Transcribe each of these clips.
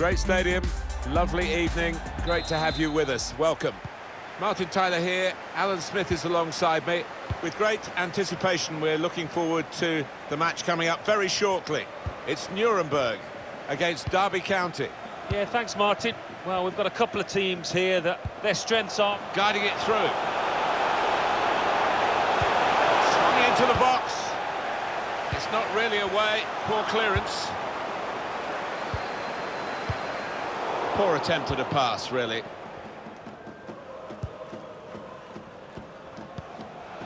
Great stadium, lovely evening, great to have you with us. Welcome. Martin Tyler here, Alan Smith is alongside me. With great anticipation, we're looking forward to the match coming up very shortly. It's Nuremberg against Derby County. Yeah, thanks, Martin. Well, we've got a couple of teams here that their strengths are guiding it through. Swung into the box. It's not really away. Poor clearance. Poor attempt at a pass, really.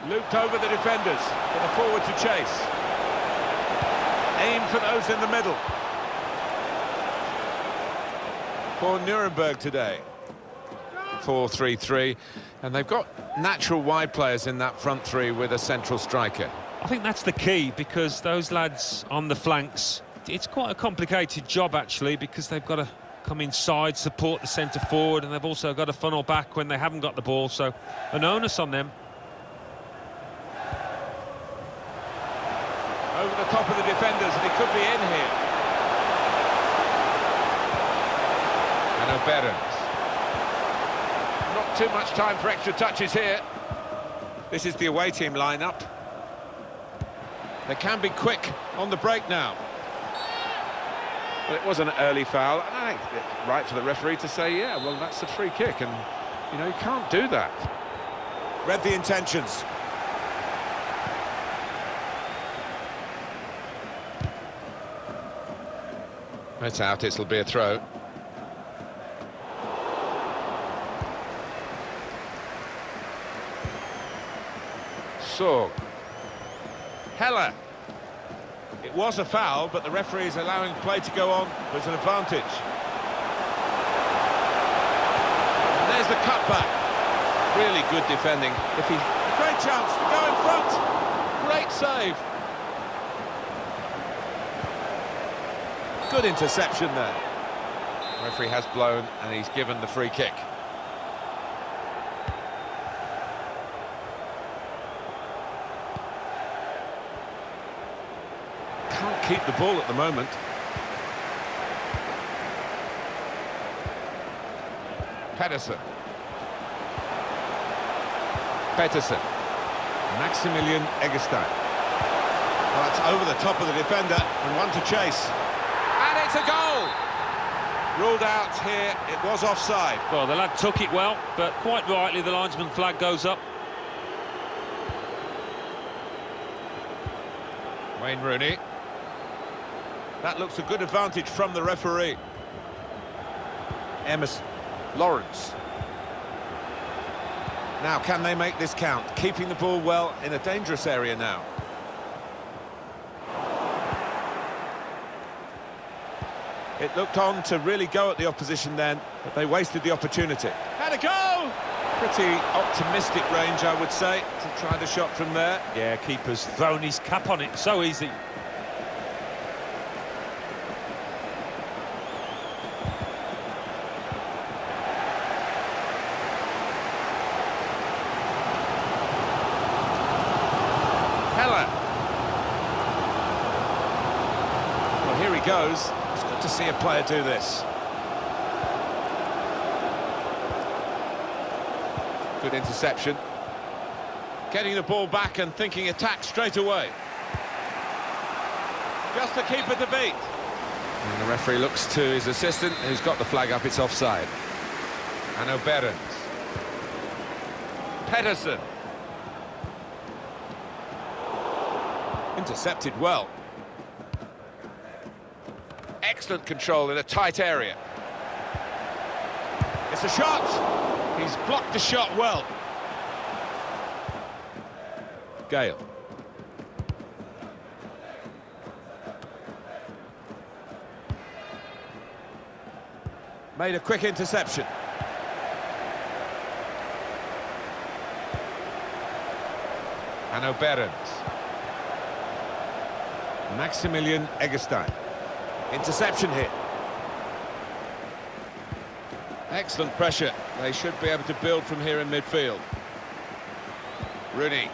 Looped over the defenders, for the forward to chase. Aim for those in the middle. For Nuremberg today, 4-3-3, and they've got natural wide players in that front three with a central striker. I think that's the key, because those lads on the flanks, it's quite a complicated job actually, because they've got to come inside, support the centre forward, and they've also got to funnel back when they haven't got the ball, so an onus on them. Over the top of the defenders, and he could be in here. Hanno Behrens. Not too much time for extra touches here. This is the away team lineup. They can be quick on the break now. But it was an early foul, and I think it's right for the referee to say, yeah, well, that's a free kick, and, you know, you can't do that. Read the intentions. It's out, it'll be a throw. So, Heller. It was a foul, but the referee is allowing play to go on. There's an advantage. And there's the cutback. Really good defending. Great chance to go in front. Great save. Good interception there. The referee has blown, and he's given the free kick. Can't keep the ball at the moment. Pedersen. Maximilian Eggestein. Well, that's over the top of the defender, and one to chase. It's a goal! Ruled out here, it was offside. Well, the lad took it well, but quite rightly the linesman flag goes up. Wayne Rooney. That looks a good advantage from the referee. Emerson. Lawrence. Now, can they make this count? Keeping the ball well in a dangerous area now. It looked on to really go at the opposition then, but they wasted the opportunity. And a goal! Pretty optimistic range, I would say, to try the shot from there. Yeah, keeper's thrown his cap on it, so easy. Heller. Well, here he goes. It's good to see a player do this. Good interception. Getting the ball back and thinking attack straight away. Just the keeper to beat. And the referee looks to his assistant, who's got the flag up. It's offside. Hanno Behrens. Pedersen. Intercepted well. Excellent control in a tight area. It's a shot. He's blocked the shot well. Gale. Made a quick interception. Hanno Behrens. Maximilian Eggestein. Interception here. Excellent pressure. They should be able to build from here in midfield. Rooney.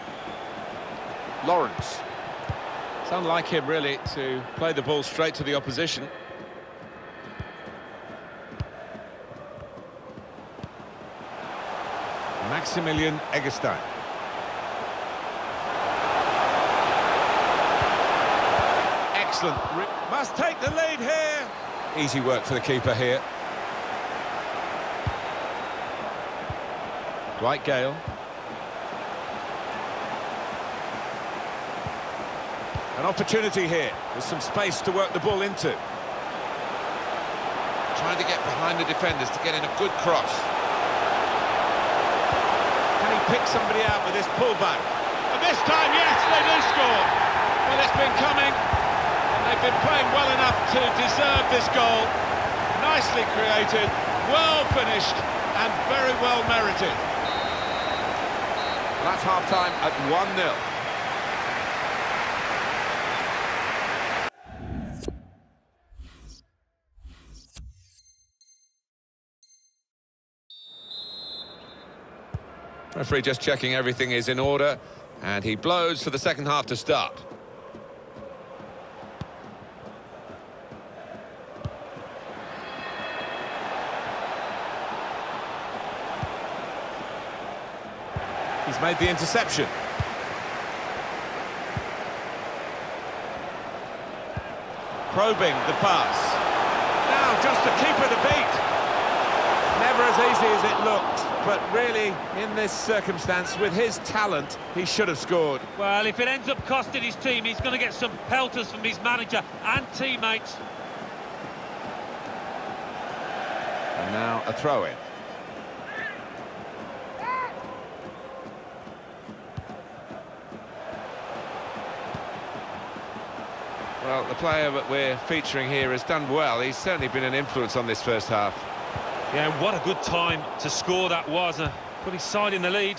Lawrence. It's unlike him, really, to play the ball straight to the opposition. Maximilian Eggestein. Excellent. Must take the lead here. Easy work for the keeper here. Dwight Gale. An opportunity here. There's some space to work the ball into. Trying to get behind the defenders to get in a good cross. Can he pick somebody out with this pullback? And this time, yes, they do score. Well, it's been coming. And they've been playing well enough to deserve this goal. Nicely created, well finished, and very well merited. Well, that's half-time at 1-0. Referee just checking everything is in order, and he blows for the second half to start. He's made the interception. Probing the pass. Now just the keeper to beat. Never as easy as it looked, but really, in this circumstance, with his talent, he should have scored. Well, if it ends up costing his team, he's going to get some pelters from his manager and teammates. And now a throw-in. Well, the player that we're featuring here has done well. He's certainly been an influence on this first half. Yeah, and what a good time to score that was, put his side in the lead.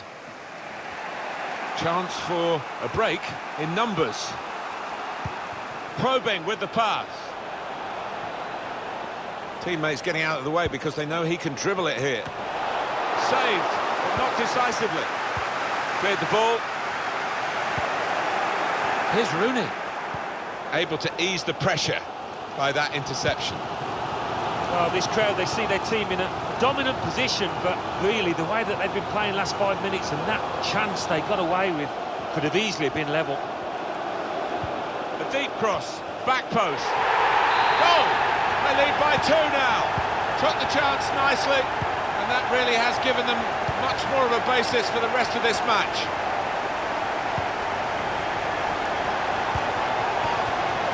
Chance for a break in numbers. Probing with the pass. Teammates getting out of the way because they know he can dribble it here. Saved, but not decisively. Cleared the ball. Here's Rooney. Able to ease the pressure by that interception. Well, this crowd, they see their team in a dominant position, but really, the way that they've been playing last 5 minutes and that chance they got away with could have easily been level. A deep cross, back post. Goal! They lead by two now. Took the chance nicely, and that really has given them much more of a basis for the rest of this match.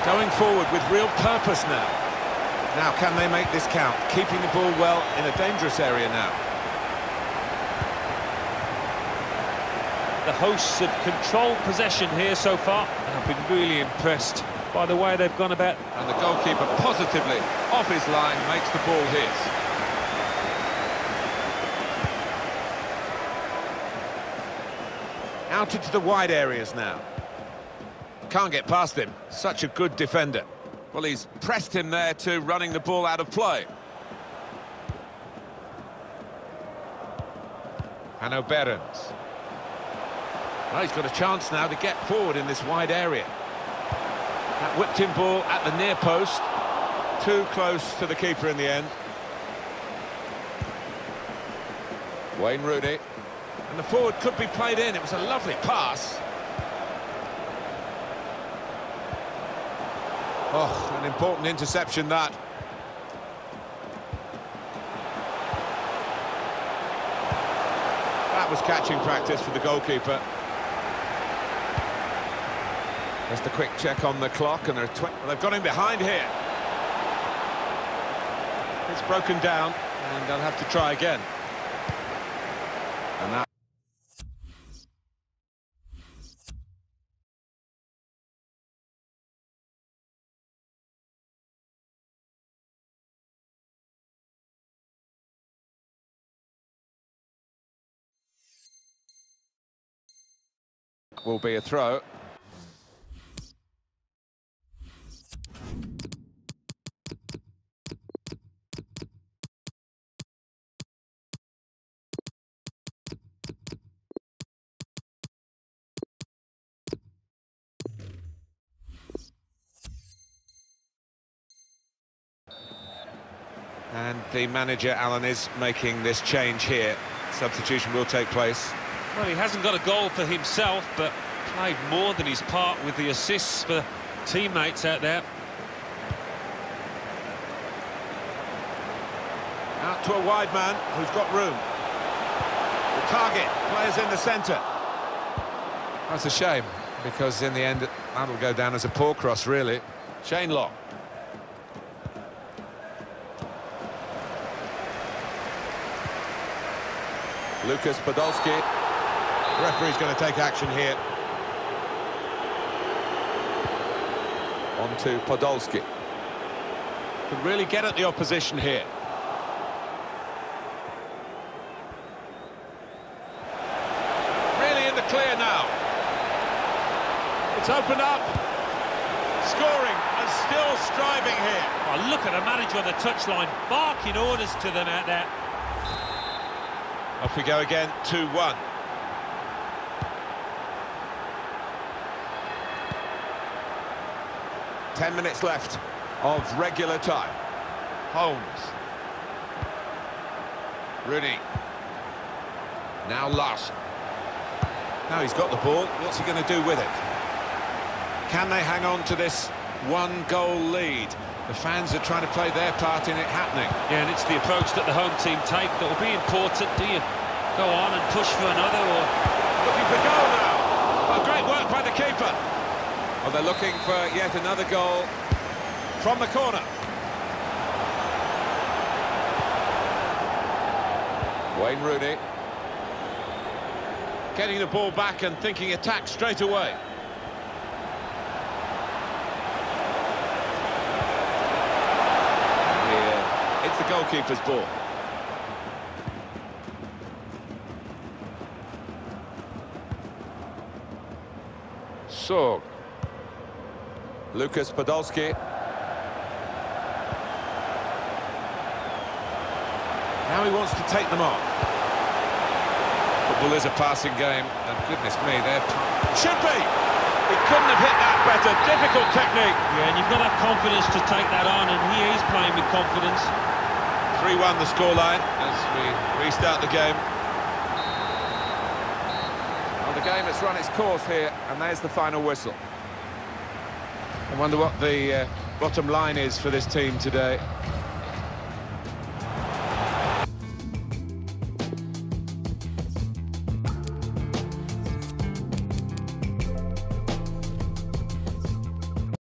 Going forward with real purpose now. Now, can they make this count? Keeping the ball well in a dangerous area now. The hosts have controlled possession here so far, and I've been really impressed by the way they've gone about. And the goalkeeper positively off his line makes the ball his. Out into the wide areas now. Can't get past him. Such a good defender. Well, he's pressed him there to running the ball out of play. Hanno Behrens. Well, he's got a chance now to get forward in this wide area. That whipped-in ball at the near post. Too close to the keeper in the end. Wayne Rooney. And the forward could be played in. It was a lovely pass. Oh, an important interception, that. That was catching practice for the goalkeeper. Just a quick check on the clock, and they've got him behind here. It's broken down, and they'll have to try again. And that. Will be a throw. And the manager, Alan, is making this change here. substitution will take place. Well, he hasn't got a goal for himself, but played more than his part with the assists for teammates out there. Out to a wide man who's got room. The target, players in the centre. That's a shame, because in the end, that'll go down as a poor cross, really. Shane Lock. Lukasz Podolski. The referee's going to take action here. On to Podolski. Can really get at the opposition here. Really in the clear now. It's opened up. Scoring and still striving here. Oh, look at the manager on the touchline, barking orders to them out there. Off we go again, 2-1. Ten minutes left of regular time. Holmes. Rooney. Now Larsson. Now he's got the ball, what's he going to do with it? Can they hang on to this one-goal lead? The fans are trying to play their part in it happening. Yeah, and it's the approach that the home team take that will be important. Do you go on and push for another, or...? Looking for goal now! Oh, great work by the keeper! Oh, they're looking for yet another goal from the corner. Wayne Rooney. Getting the ball back and thinking attack straight away. It's the goalkeeper's ball. So, Lukasz Podolski. Now he wants to take them on. Football is a passing game, and goodness me, they're... Should be! He couldn't have hit that better. Difficult technique. Yeah, and you've got to have confidence to take that on, and he is playing with confidence. 3-1 the scoreline as we restart the game. Well, the game has run its course here, and there's the final whistle. I wonder what the bottom line is for this team today.